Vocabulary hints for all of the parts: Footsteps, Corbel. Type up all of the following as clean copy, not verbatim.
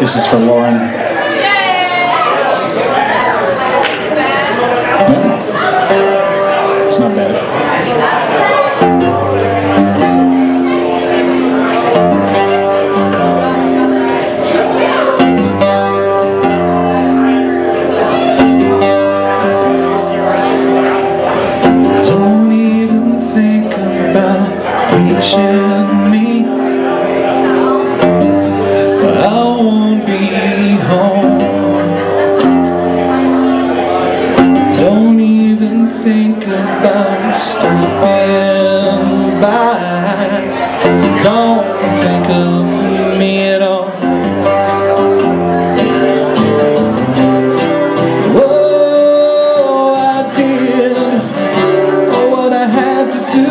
This is for Lauren. Yeah. It's not bad. Stopping by, don't think of me at all. Oh, I did what I had to do,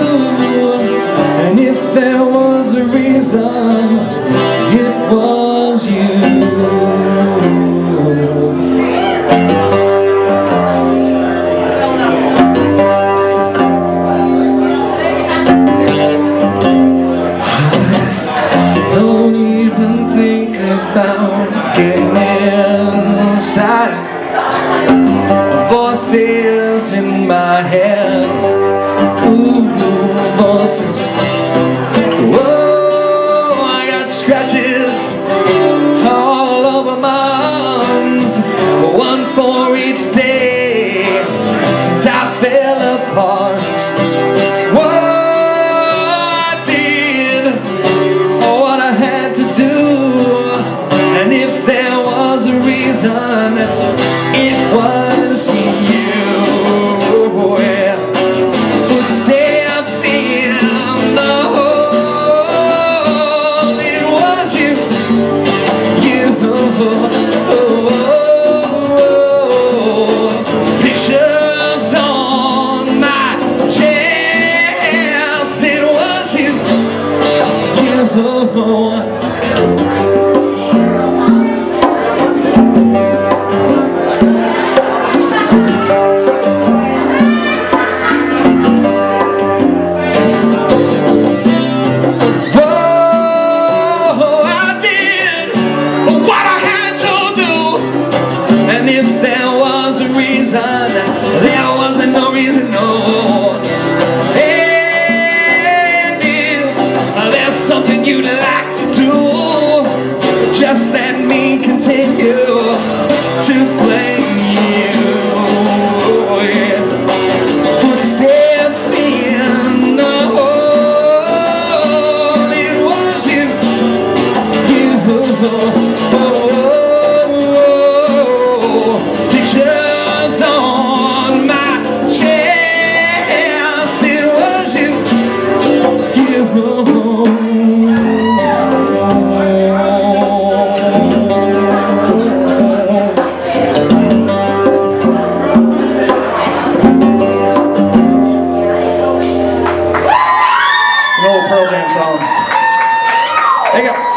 and if there was a reason, it was you. Voices in my head, ooh, voices. Whoa, I got scratches all over my arms, one for each day since I fell apart. Whoa, I did what I had to do, and if there was a reason, it was. Footsteps in the hole, it was you, you. Pictures on my chest, it was you, you. There wasn't no reason, no. And if there's something you'd like to do, just let me continue to blame you. Song. There you go.